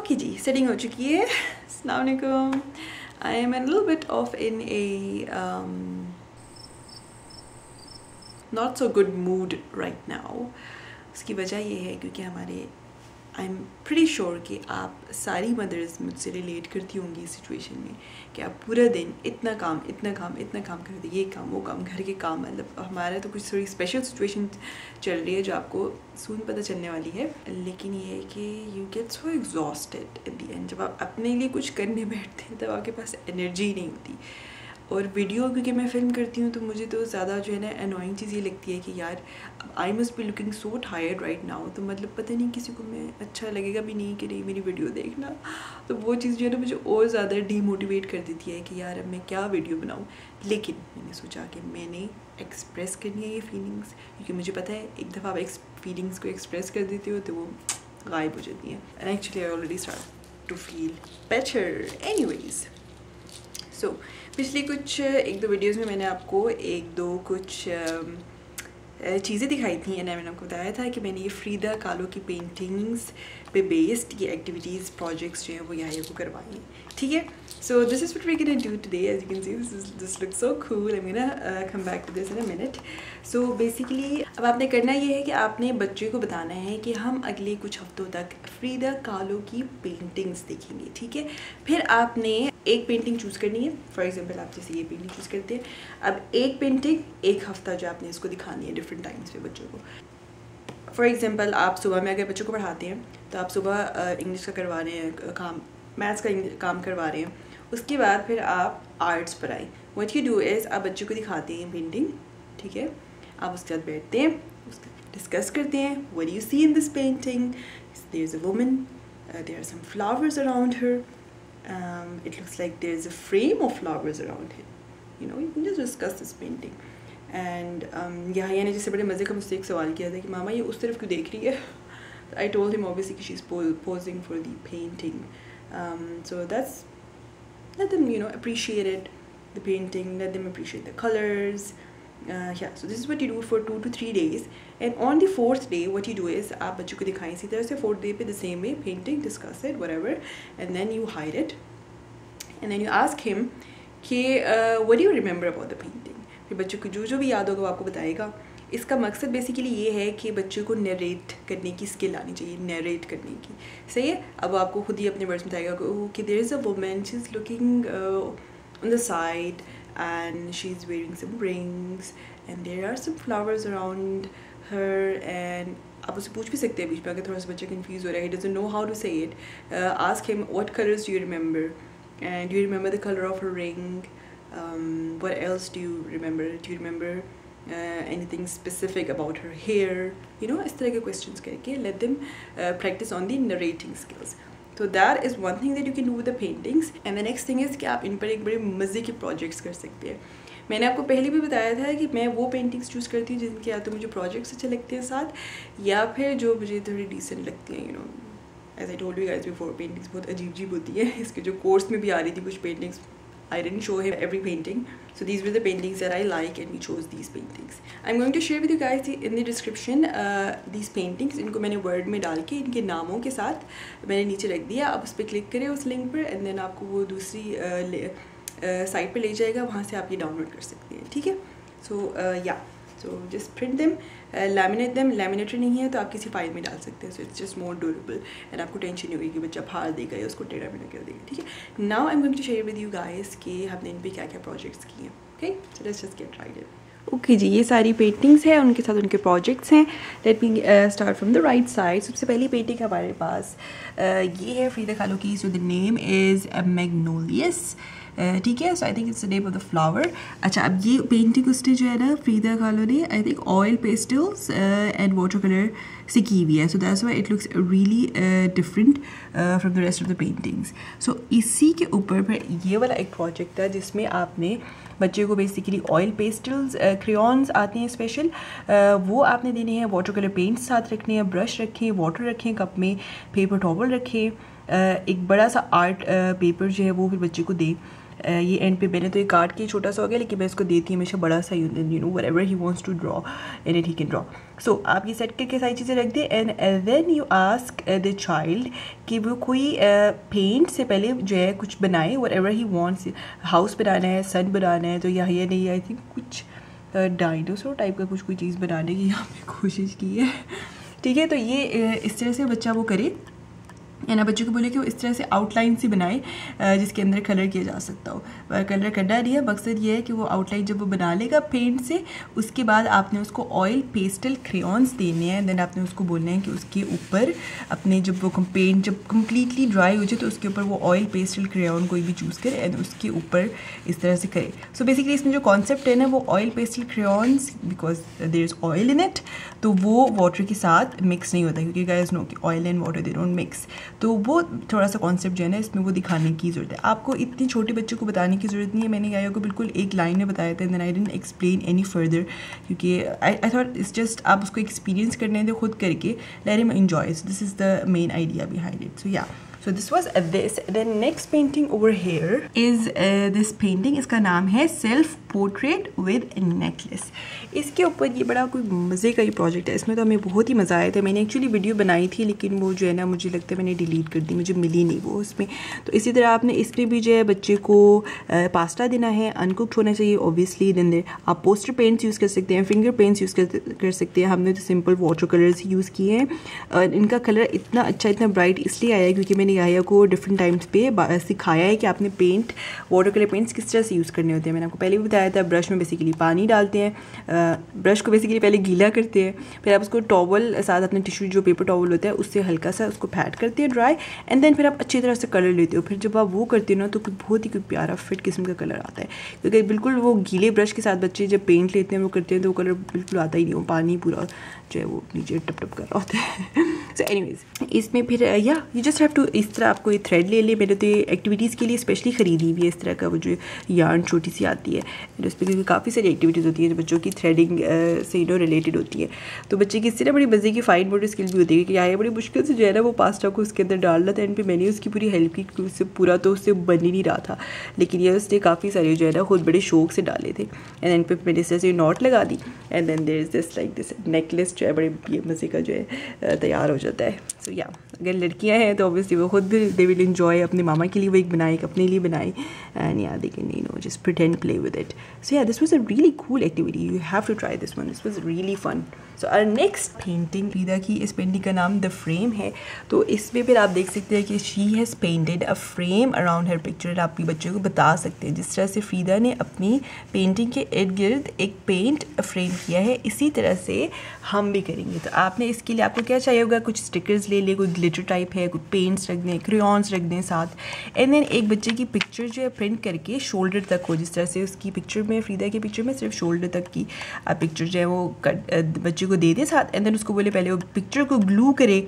Okay जी, setting हो चुकी है। अस्सलाम वालेकुम। I am an little bit of in a not so good mood right now. उसकी वजह ये है क्योंकि हमारे आई एम प्रीटी श्योर कि आप सारी मदर्स मुझसे रिलेट करती होंगी इस सिचुएशन में कि आप पूरा दिन इतना काम करते, ये काम वो काम, घर के काम। मतलब हमारा तो कुछ थोड़ी स्पेशल सिचुएशन चल रही है जो आपको सून पता चलने वाली है, लेकिन ये है कि you get so exhausted at the end. जब आप अपने लिए कुछ करने बैठते हैं तब आपके पास एनर्जी नहीं होती। और वीडियो क्योंकि मैं फ़िल्म करती हूँ तो मुझे तो ज़्यादा जो है ना अनोइंग चीज़ ये लगती है कि यार I must be looking so tired right now. तो मतलब पता नहीं किसी को मैं अच्छा लगेगा भी नहीं कि नहीं मेरी वीडियो देखना। तो वो चीज़ जो है ना मुझे और ज़्यादा डीमोटिवेट कर देती है कि यार अब मैं क्या वीडियो बनाऊँ। लेकिन मैंने सोचा कि मैंने एक्सप्रेस करनी है ये फीलिंग्स, क्योंकि मुझे पता है एक दफ़ा आप फीलिंग्स को एक्सप्रेस कर देते हो तो वो गायब हो जाती हैं। And actually I already start to feel better anyways. So पिछली कुछ एक दो वीडियोस में मैंने आपको एक दो कुछ चीज़ें दिखाई थी एंड मैंने आपको बताया था कि मैंने ये फ्रीदा कालो की पेंटिंग्स पे बेस्ड ये एक्टिविटीज़ प्रोजेक्ट्स जो हैं वो यहाँ को करवाई हैं, ठीक है। So this is what we are gonna do today. As you can see this looks so cool. I am gonna come back to this in a minute. So basically अब आपने करना ये है कि आपने बच्चे को बताना है कि हम अगले कुछ हफ्तों तक फ्रीदा कालो की पेंटिंग्स देखेंगे, ठीक है। फिर आपने एक पेंटिंग चूज़ करनी है। फॉर एग्जांपल आप जैसे ये पेंटिंग चूज़ करते हैं। अब एक पेंटिंग एक हफ्ता जो आपने इसको दिखानी है डिफरेंट टाइम्स पे बच्चों को। फॉर एग्जांपल आप सुबह में अगर बच्चों को पढ़ाते हैं तो आप सुबह इंग्लिश का करवा रहे हैं काम, मैथ्स का काम करवा रहे हैं। उसके बाद फिर आप आर्ट्स पर आए। व्हाट यू डू इज़ आप बच्चों को दिखाते हैं पेंटिंग, ठीक है। आप उसके साथ बैठते हैं, उसका डिस्कस करते हैं। What do you see in this painting? There is a woman, there are some flowers around her, it looks like there's a frame of flowers around it, you know, you can just discuss this painting. And Yahya ne jisse bade mazey ka mujhse ek sawal kiya tha ki mama ye us taraf kyun dekh rahi hai. I told him obviously ki she's posing for the painting. So that's, let them, you know, appreciate it, the painting, let them appreciate the colors. Yeah, so this is what you do for 2 to 3 days. And on the 4th day, what you do is आप बच्चों को दिखाएं इसी तरह से। 4th day पे the same way, painting, discuss it, whatever, and then you hide it, and then you ask him कि what do you remember about the painting? फिर बच्चों को जो जो भी याद होगा वो आपको बताएगा। इसका मकसद बेसिकली ये है कि बच्चों को नरेट करने की स्किल आनी चाहिए, नरेट करने की, सही है। अब आपको खुद ही अपने वर्ड्स में बताएगा कि there is a woman, she's looking on the side and she's wearing some rings and there are some flowers around her. And आप उससे पूछ भी सकते हैं बीच में अगर थोड़ा सा बच्चा कन्फ्यूज़ हो रहा है, he doesn't know how to say it. Ask him what colors do you remember and do you remember the color of her ring? What else do you remember? Do you remember anything specific about her hair? You know, इस तरह के questions करके let them practice on the narrating skills. तो that is one thing that you can do with the paintings. And the next thing is कि आप इन पर एक बड़े मज़े के प्रोजेक्ट्स कर सकते हैं। मैंने आपको पहले भी बताया था कि मैं वो पेंटिंग्स चूज़ करती हूँ जिनके या तो मुझे प्रोजेक्ट्स अच्छे लगते हैं साथ, या फिर जो मुझे थोड़ी डिसेंट लगती हैं। You know, as I told you guys before, paintings बहुत अजीब अजीब होती है। इसके जो कोर्स में भी आ रही थी कुछ paintings, I didn't show him every painting. So these were the paintings that I like and we chose these paintings. I'm going to share with you guys in the description these paintings. इनको मैंने word में डाल के इनके नामों के साथ मैंने नीचे रख दिया। आप उस पर क्लिक करें उस लिंक पर and then आपको वो दूसरी साइट पे ले जाएगा, वहाँ से आप ये डाउनलोड कर सकते हैं, ठीक है। So yeah, so just print them, laminate them. Laminator नहीं है तो आप किसी फाइल में डाल सकते हैं। So it's just more durable and आपको टेंशन नहीं होगी कि बच्चा फाड़ देगा या उसको टेढ़ा मेढ़ा कर देगा, ठीक है। Now I'm going to share with you guys कि हमने इन पर क्या क्या प्रोजेक्ट्स किए हैं, okay? So let's just get right in. Okay जी, ये सारी पेंटिंग्स हैं, उनके साथ उनके प्रोजेक्ट्स हैं। Let me start from the right side. सबसे पहली पेंटिंग हमारे पास ये है फ्रीदा कालो की। So the name is magnolias, ठीक है। So I think it's the name of the flower. अच्छा, अब ये पेंटिंग उसने जो है ना फ्रीदा कालो ने I think oil pastels and water colour से की हुई है। So that's why it looks really different from the rest of the paintings. So इसी के ऊपर पर ये वाला एक प्रोजेक्ट था जिसमें आपने बच्चे को बेसिकली ऑयल पेस्टल्स, क्रेयॉन्स आते हैं स्पेशल, वो आपने देने हैं, वाटर कलर पेंट्स साथ रखने हैं, ब्रश रखें, वाटर रखें कप में, पेपर टॉवल रखें, एक बड़ा सा आर्ट पेपर जो है वो फिर बच्चे को दें। ये एंड पे मैंने तो ये काट के छोटा सा हो गया, लेकिन मैं इसको देती हमेशा बड़ा सा, you know whatever he wants to draw and it he can draw. So आप ये सेट करके सारी चीज़ें रख दें and then you ask the child कि वो कोई पेंट से पहले जो है कुछ बनाए, व्हाटएवर ही वांट्स, हाउस बनाना है, सन बनाना है, तो या नहीं, आई थिंक कुछ डायनासोर टाइप का कुछ कोई चीज़ बनाने की यहाँ पे कोशिश की है, ठीक है। तो ये इस तरह से बच्चा वो करे, यानी बच्चों को बोले कि वो इस तरह से आउटलाइन सी बनाए जिसके अंदर कलर किया जा सकता हो। कलर करना नहीं है, मकसद ये है कि वो आउटलाइन जब वो बना लेगा पेंट से, उसके बाद आपने उसको ऑयल पेस्टल क्रेयॉन्स देने हैं। देन आपने उसको बोलना है कि उसके ऊपर अपने जब वो पेंट जब कम्प्लीटली ड्राई हो जाए तो उसके ऊपर वो ऑयल पेस्टल क्रेयॉन कोई भी चूज़ करे एंड उसके ऊपर इस तरह से करे। सो बेसिकली इसमें जो कॉन्सेप्ट है ना वो oil pastel crayons, because there is oil in it, तो वो वाटर के साथ मिक्स नहीं होता, क्योंकि गाइस नो कि oil and water they don't mix. तो वो थोड़ा सा कॉन्सेप्ट जो है ना इसमें वो दिखाने की ज़रूरत है। आपको इतने छोटे बच्चों को बताने की ज़रूरत नहीं है। मैंने गायों को बिल्कुल एक लाइन में बताया था, then I didn't explain any further, क्योंकि आई थॉट इट्स जस्ट आप उसको एक्सपीरियंस करने दें खुद करके, let him enjoy. So this is the main idea behind it. So yeah so this was this, then next painting over here is this painting, इसका नाम है self portrait with necklace। इसके ऊपर ये बड़ा कोई मज़े का ये प्रोजेक्ट है, इसमें तो हमें बहुत ही मज़ा आया था। मैंने एक्चुअली वीडियो बनाई थी लेकिन वो जो है ना मुझे लगता है मैंने डिलीट कर दी, मुझे मिली नहीं वो उसमें। तो इसी तरह आपने इसमें भी जो है बच्चे को पास्ता देना है, अनकुक्ड होना चाहिए ऑब्वियसली। देन आप पोस्टर पेंट्स यूज़ कर सकते हैं, फिंगर पेंट्स यूज़ कर सकते हैं। हमने तो सिंपल वाटर कलर्स यूज़ किए हैं और इनका कलर इतना अच्छा, इतना ब्राइट इसलिए आया क्योंकि मैंने गाया को डिफरेंट टाइम्स पे सिखाया है कि आपने पेंट, वाटर कलर पेंट्स किस तरह से यूज़ करने होते हैं। मैंने आपको पहले भी बताया था, ब्रश में बेसिकली पानी डालते हैं, ब्रश को बेसिकली पहले गीला करते हैं, फिर आप उसको टॉवल साथ अपने टिश्यू जो पेपर टॉवल होता है उससे हल्का सा उसको फैट करते हैं ड्राई, एंड देन फिर आप अच्छी तरह से कलर लेते हो। फिर जब आप वो करते हो ना तो कुछ बहुत ही प्यारा फिट किस्म का कलर आता है, क्योंकि बिल्कुल वो गीले ब्रश के साथ बच्चे जब पेंट लेते हैं वो करते हैं तो वो कलर बिल्कुल आता ही नहीं, वो पानी पूरा जो है वो नीचे टप टप कर रहा होता है। सो एनीवेज इसमें फिर या यू जस्ट हैव टू, इस तरह आपको ये थ्रेड ले ले, मैंने तो ये एक्टिविटीज़ के लिए स्पेशली ख़रीदी भी है, इस तरह का वो जो यार्न छोटी सी आती है तो उस पर क्योंकि काफ़ी सारी एक्टिविटीज़ होती है जो बच्चों की थ्रेडिंग से यू नो रिलेटेड होती है। तो बच्चे की इससे ना बड़ी मजे की फाइन मोटर स्किल भी होती है कि यहाँ बड़ी मुश्किल से जो है ना वो पास्ता को उसके अंदर डालना था, एंड फिर मैंने उसकी पूरी हेल्प की, उससे पूरा तो उससे बन ही नहीं रहा था लेकिन ये उसने काफ़ी सारे जो है ना खुद बड़े शौक से डाले थे। एंड एंड पे मैंने इस तरह से नॉट लगा दी and then there is this like this necklace जो है बड़े मज़े का जो है तैयार हो जाता है। सो या अगर लड़कियाँ हैं तो ऑब्वियसली वो खुद भी दे विल एंजॉय। अपने मामा के लिए वो एक बनाए, एक अपने लिए बनाए, एंड याद है कि नहीं no just pretend play with it. So yeah this was a really cool activity, you have to try this one, this was really fun. So our next painting Rida की, इस पेंटिंग का नाम द फ्रेम है। तो इसमें फिर आप देख सकते हैं कि she has painted a frame around her picture. आप भी बच्चों को बता सकते हैं जिस तरह से फ्रीदा ने अपनी पेंटिंग के इर्द गिर्द एक पेंट फ्रेम किया है, इसी तरह से हम भी करेंगे। तो आपने इसके लिए आपको क्या चाहिए होगा, कुछ स्टिकर्स ले लें, कोई ग्लिटर टाइप है, कुछ पेंट्स रख दें, क्रेयॉन्स रख दें साथ, एंड देन एक बच्चे की पिक्चर जो है प्रिंट करके शोल्डर तक हो, जिस तरह से उसकी पिक्चर में, फ्रीदा की पिक्चर में सिर्फ शोल्डर तक की पिक्चर जो है वो बच्चे को दे दें साथ, एंड देन उसको बोले पहले वो पिक्चर को ग्लू करे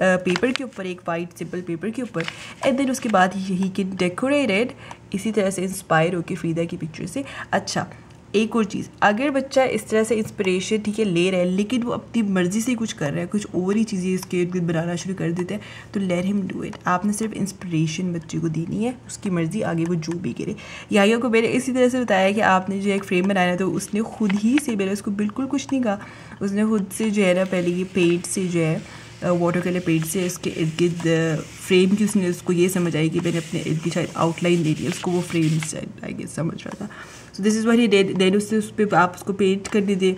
पेपर के ऊपर, एक वाइट सिंपल पेपर के ऊपर, एंड देन उसके बाद ही कैन डेकोरेटेड इसी तरह से इंस्पायर होकर फ्रीदा की पिक्चर से। अच्छा एक और चीज़, अगर बच्चा इस तरह से इंस्पिरेशन ठीक है ले रहा है लेकिन वो अपनी मर्ज़ी से कुछ कर रहा है, कुछ और ही चीज़ें इसके इर्द गिर्द बनाना शुरू कर देते हैं, तो लेट हिम डू इट। आपने सिर्फ इंस्पिरेशन बच्चे को देनी है, उसकी मर्ज़ी आगे वो जो भी करे। याहिया को मैंने इसी तरह से बताया कि आपने जो एक फ्रेम बनाया तो उसने खुद ही से, मैंने उसको बिल्कुल कुछ नहीं कहा, उसने खुद से जो है ना पहले ये पेंट से जो है वाटर कलर पेंट से इसके इर्द गिर्द फ्रेम की, उसने उसको ये समझ आई कि मैंने अपने इर्द गिर्द शायद आउटलाइन दे दी, उसको वो फ्रेम आई गेस समझ रहा था। So this is what he did. Then उससे उस पर आप उसको पेंट कर दीजिए,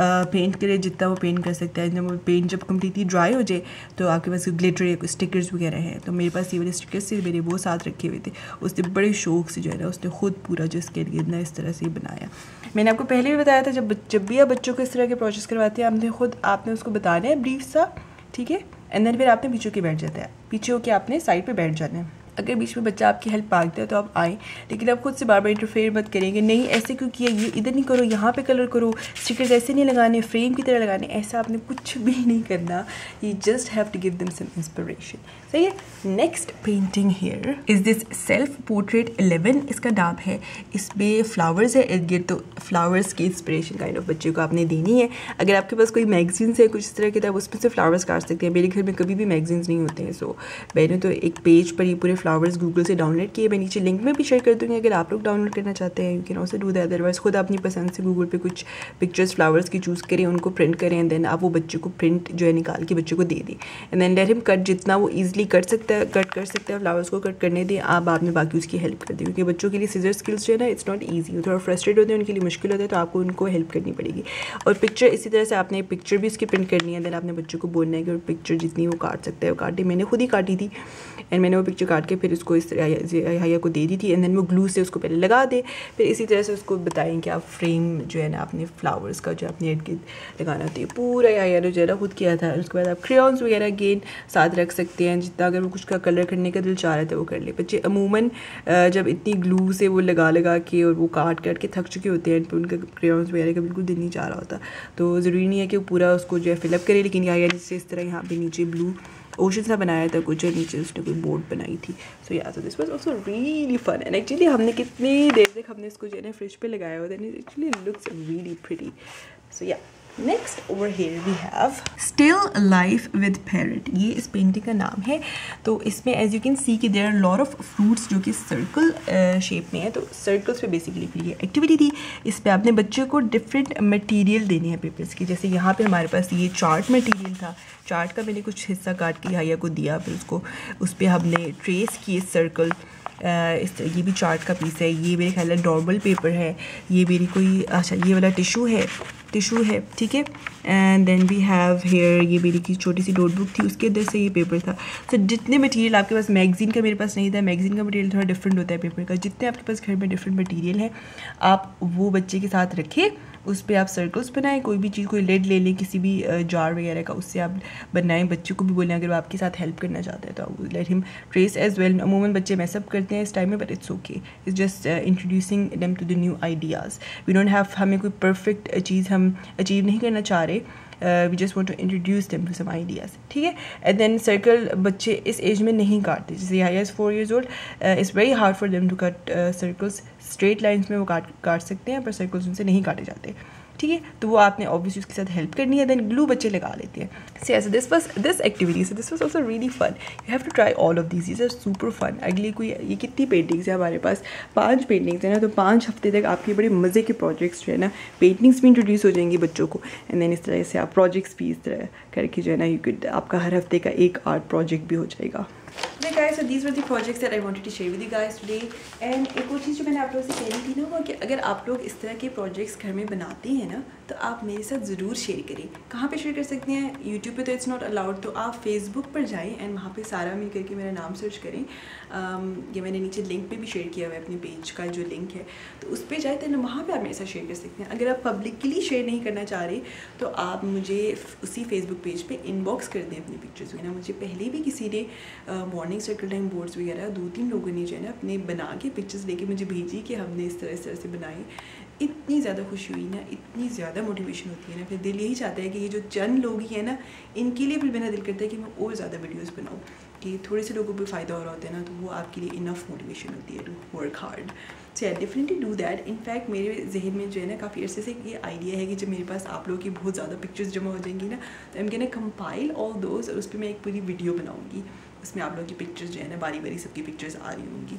पेंट करे जितना वो पेंट कर सकता है। जब वो पेंट जब कम्प्लीटली ड्राई हो जाए तो आपके पास ग्लिटर या स्टिकर्स वगैरह हैं, तो मेरे पास ये वाले स्टिकर्स से मेरे वो साथ रखे हुए थे। उसने बड़े शौक से जो है ना उसने खुद पूरा जो इसके लिए ना इस तरह से बनाया। मैंने आपको पहले भी बताया था जब भी आप बच्चों को इस तरह के प्रोजेक्ट्स करवाते हैं आपने उसको बताना है ब्रीफ सा, ठीक है, एंड देन फिर आपने पीछे होकर बैठ जाता है, पीछे होकर आपने साइड पे बैठ जाना है। अगर बीच में बच्चा आपकी हेल्प मांगता है तो आप आएँ, लेकिन आप खुद से बार बार इंटरफेयर मत करेंगे, नहीं ऐसे क्यों किया, ये इधर नहीं करो, यहाँ पे कलर करो, स्टिकर्स ऐसे नहीं लगाने, फ्रेम की तरह लगाने, ऐसा आपने कुछ भी नहीं करना। You just have to give them some inspiration. सही है। Next painting here is this self portrait 11, इसका नाम है। इसमें फ्लावर्स है इर्द गिर्द, तो फ्लावर्स की इंस्पिरेशन काइंड ऑफ बच्चे को आपने देनी है। अगर आपके पास कोई मैगजीन्स है कुछ इस तरह के, तो आप उसमें से फ्लावर्स काट सकते हैं। मेरे घर में कभी भी मैगजीन्स नहीं होते हैं, सो मैंने तो एक पेज पर ही पूरे फ्लावर्स गूगल से डाउनलोड किए। मैं नीचे लिंक में भी शेयर कर दूँगी, अगर आप लोग डाउनलोड करना चाहते हैं you can also do that. Otherwise खुद अपनी पसंद से गूगल पे कुछ पिक्चर्स फ्लावर्स की चूज़ करें, उनको प्रिंट करें एंड देन आप वो बच्चे को प्रिंट जो है निकाल के बच्चे को दे दें and then let him cut, जितना वो ईजिली कट कर सकता है फ्लावर्स को कट करने दें। आप बाद में बाकी उसकी हेल्प कर दें, क्योंकि बच्चों के लिए सीजर स्किल्स जो है ना इट्स नॉट ईजी, थोड़ा फ्रस्ट्रेट होते हैं, उनके लिए मुश्किल होता है, तो आपको उनको हेल्प करनी पड़ेगी। और पिक्चर इसी तरह से आपने पिक्चर भी उसकी प्रिंट करनी है, देन आपने बच्चों को बोलना है कि पिक्चर जितनी वो काट सकता है वो काटे। मैंने खुद ही काटी थी एंड मैंने वो पिक्चर काट के फिर उसको इस हाया को दे दी थी एंड देन वो ग्लू से उसको पहले लगा दे, फिर इसी तरह से उसको बताएं कि आप फ्रेम जो है ना आपने फ्लावर्स का जो आपने एड लगाना होती है पूरा हाया ने जो है ना खुद किया था। उसके बाद आप क्रेयॉन्स वगैरह अगेन साथ रख सकते हैं, जितना अगर वो कुछ का कलर करने का दिल चाह रहा था वो कर ले। बच्चे अमूमन जब इतनी ग्लू से वो लगा के और वो काट के थक चुके होते हैं तो उनका क्रेयॉन्स वगैरह का बिल्कुल दिल नहीं चाह रहा होता, तो ज़रूरी नहीं है कि वो पूरा उसको जो है फिलअप करे। लेकिन हाया जिससे इस तरह यहाँ पे नीचे ब्लू ओशन सा बनाया था कुछ, नीचे उसने कोई बोर्ड बनाई थी। So yeah so this was also really fun and actually हमने कितनी देर तक हमने इसको जो है ना फ्रिज पे लगाया हुआ था, actually looks really pretty. So yeah next over here we have still life with parrot, ये इस पेंटिंग का नाम है। तो इसमें एज यू कैन सी कि there are lot of fruits जो कि सर्कल शेप में है, तो सर्कल्स पे बेसिकली ये एक्टिविटी थी। इस पर आपने बच्चों को डिफरेंट मटेरियल देने हैं पेपर्स की, जैसे यहाँ पे हमारे पास ये चार्ट मटेरियल था, चार्ट का मैंने कुछ हिस्सा काट के हाया को दिया, फिर उसको उस पर हमने ट्रेस किए सर्कल। इस ये भी चार्ट का पीस है, ये मेरे ख्याल है नॉर्मल पेपर है, ये मेरी कोई अच्छा ये वाला टिशू है ठीक है। And then we have here, ये मेरी की छोटी सी नोटबुक थी, उसके अंदर से ये पेपर था। सो जितने मटेरियल आपके पास, मैगजीन का मेरे पास नहीं था, मैगजीन का मटेरियल थोड़ा डिफरेंट होता है पेपर का, जितने आपके पास घर में डिफरेंट मटेरियल है आप वो बच्चे के साथ रखें, उस पर आप सर्कल्स बनाएं, कोई भी चीज़ कोई लेड ले लें किसी भी जार वगैरह का, उससे आप बनाएं। बच्चों को भी बोलें अगर वो आपके साथ हेल्प करना चाहता है तो let him trace as well. अमूमन बच्चे मैसअप करते हैं इस टाइम में, but it's okay, it's just introducing them to the new ideas. We don't have, हमें कोई परफेक्ट चीज़ हम अचीव नहीं करना चाह रहे, we just want to introduce them to some ideas ठीक है। एंड देन सर्कल बच्चे इस एज में नहीं काटते, जैसे Haya is 4 years old, it's very hard for them to cut circles. Straight lines में वो काट सकते हैं पर सर्कल्स उनसे नहीं काटे जाते ठीक है, तो वो आपने ऑब्वियसली उसके साथ हेल्प करनी है, देन ग्लू बच्चे लगा लेते हैं। So this activity this was also really fun, you have to try all of these are super fun. अगली कोई ये कितनी पेंटिंग्स है हमारे पास, 5 पेंटिंग्स है ना, तो 5 हफ्ते तक आपके बड़े मज़े के प्रोजेक्ट्स जो है ना पेंटिंग्स भी इंट्रोड्यूस हो जाएंगी बच्चों को। एंड देन इस तरह से आप प्रोजेक्ट्स भी इस तरह करके जो है ना आपका हर हफ्ते का एक आर्ट प्रोजेक्ट भी हो जाएगा। Hey guys, so these were the projects that I wanted to share with you guys today. And एक और चीज़ जो मैंने आप लोगों से कहनी थी ना वो कि अगर आप लोग इस तरह के प्रोजेक्ट्स घर में बनाते हैं ना तो आप मेरे साथ ज़रूर शेयर करें। कहाँ पे शेयर कर सकते हैं, YouTube पे तो इट्स नॉट अलाउड, तो आप Facebook पर जाएं एंड वहाँ पे सारा मिल करके मेरा नाम सर्च करें। ये मैंने नीचे लिंक पे भी शेयर किया हुआ है अपने पेज का जो लिंक है, तो उस पर जाए तो वहाँ पर आप मेरे साथ शेयर कर सकते हैं। अगर आप पब्लिकली शेयर नहीं करना चाह रहे तो आप मुझे उसी Facebook पेज पर इनबॉक्स कर दें अपनी पिक्चर्स वगैरह। मुझे पहले भी किसी ने मॉर्निंग सर्कल टाइम बोर्ड्स वगैरह 2-3 लोगों ने जो है ना अपने बना के पिक्चर्स लेके मुझे भेजी कि हमने इस तरह से बनाई। इतनी ज़्यादा खुशी हुई ना, इतनी ज़्यादा मोटिवेशन होती है ना, फिर दिल यही चाहता है कि ये जो चंद लोग ही है ना इनके लिए फिर मेरा दिल करता है कि मैं और ज़्यादा वीडियोस बनाऊँ, कि थोड़े से लोगों पर फ़ायदा हो रहा होता है ना, तो वो आपके लिए इनफ मोटिवेशन होती है to work hard. So I definitely do that. In fact मेरे जहन में जो है ना काफ़ी अर्से से ये आइडिया है कि जब मेरे पास आप लोगों की बहुत ज़्यादा पिक्चर्स जमा हो जाएंगी ना तो I am gonna compile all those और उस पर मैं एक पूरी वीडियो बनाऊँगी, उसमें आप लोगों की पिक्चर्स जो है ना बारी बारी सबकी पिक्चर्स आ रही होंगी।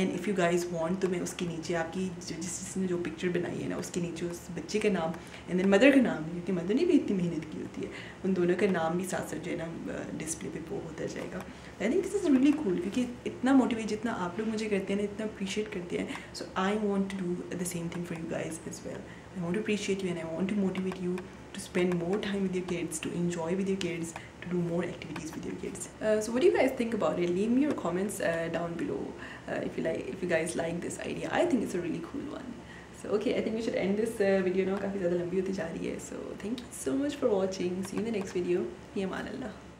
And if you guys want तो मैं उसके नीचे आपकी जिसने जो पिक्चर बनाई है ना उसके नीचे उस बच्चे का नाम एंड देन मदर का नाम, क्योंकि मदर ने भी इतनी मेहनत की होती है, उन दोनों का नाम भी साथ साथ जो है ना डिस्प्ले पे वो होता जाएगा। I think this is really cool, क्योंकि इतना मोटिवेट जितना आप लोग मुझे करते हैं ना इतना अप्रीशिएट करते हैं, so I want to do the same thing for you guys as well. I want to appreciate you and I want to motivate you to spend more time with your kids, to enjoy with your kids, to do more activities with your kids. So what do you guys think about it? Leave me your comments down below if you guys like this idea. I think it's a really cool one. So okay, I think we should end this video now, काफी ज़्यादा लंबी होती जा रही है. So thank you so much for watching. See you in the next video. Be aman Allah.